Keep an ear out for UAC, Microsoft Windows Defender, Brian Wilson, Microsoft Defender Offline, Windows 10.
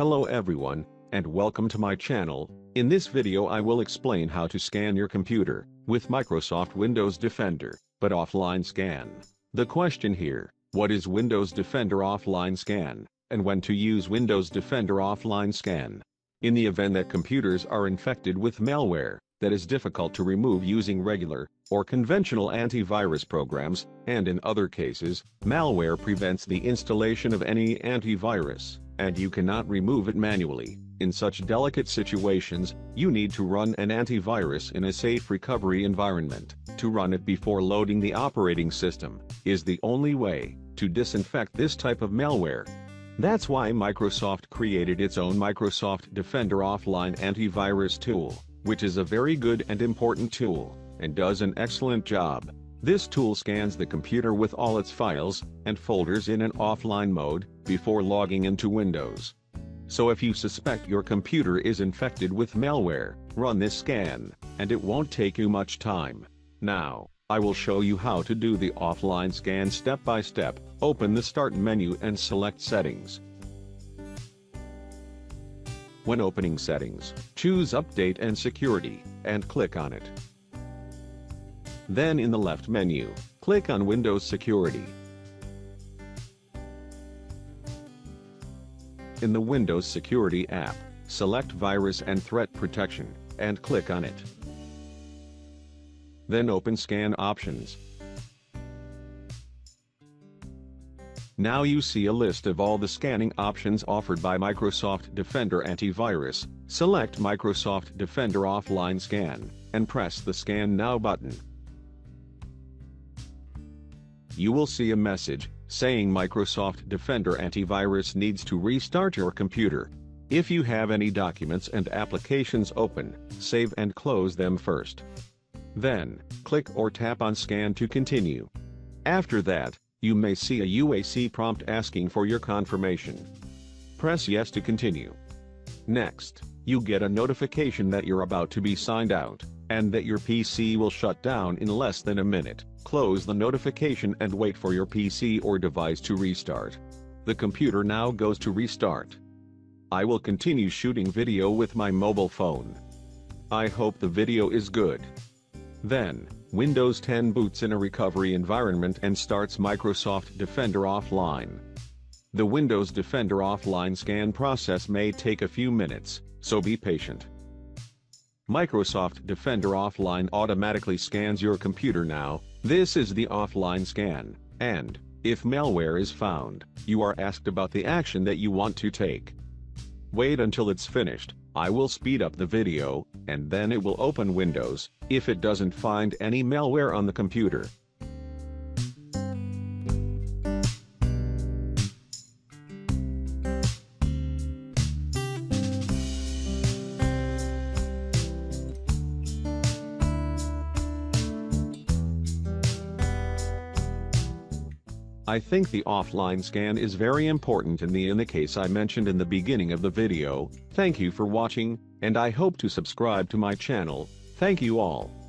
Hello everyone, and welcome to my channel. In this video I will explain how to scan your computer with Microsoft Windows Defender, but offline scan. The question here, what is Windows Defender Offline Scan, and when to use Windows Defender Offline Scan? In the event that computers are infected with malware that is difficult to remove using regular or conventional antivirus programs, and in other cases, malware prevents the installation of any antivirus, and you cannot remove it manually. In such delicate situations, you need to run an antivirus in a safe recovery environment. To run it before loading the operating system is the only way to disinfect this type of malware. That's why Microsoft created its own Microsoft Defender Offline antivirus tool, which is a very good and important tool, and does an excellent job. This tool scans the computer with all its files and folders in an offline mode before logging into Windows. So if you suspect your computer is infected with malware, run this scan, and it won't take you much time. Now, I will show you how to do the offline scan step by step. Open the Start menu and select Settings. When opening Settings, choose Update and Security, and click on it. Then in the left menu, click on Windows Security. In the Windows Security app, select Virus and Threat Protection, and click on it. Then open Scan Options. Now you see a list of all the scanning options offered by Microsoft Defender Antivirus. Select Microsoft Defender Offline Scan, and press the Scan Now button. You will see a message saying Microsoft Defender Antivirus needs to restart your computer. If you have any documents and applications open, save and close them first. Then, click or tap on Scan to continue. After that, you may see a UAC prompt asking for your confirmation. Press Yes to continue. Next, you get a notification that you're about to be signed out, and that your PC will shut down in less than a minute. Close the notification and wait for your PC or device to restart. The computer now goes to restart. I will continue shooting video with my mobile phone. I hope the video is good. Then, Windows 10 boots in a recovery environment and starts Microsoft Defender Offline. The Windows Defender Offline scan process may take a few minutes, so be patient. Microsoft Defender Offline automatically scans your computer now. This is the offline scan, and if malware is found, you are asked about the action that you want to take. Wait until it's finished. I will speed up the video, and then it will open Windows if it doesn't find any malware on the computer. I think the offline scan is very important in the case I mentioned in the beginning of the video. Thank you for watching, and I hope to subscribe to my channel. Thank you all.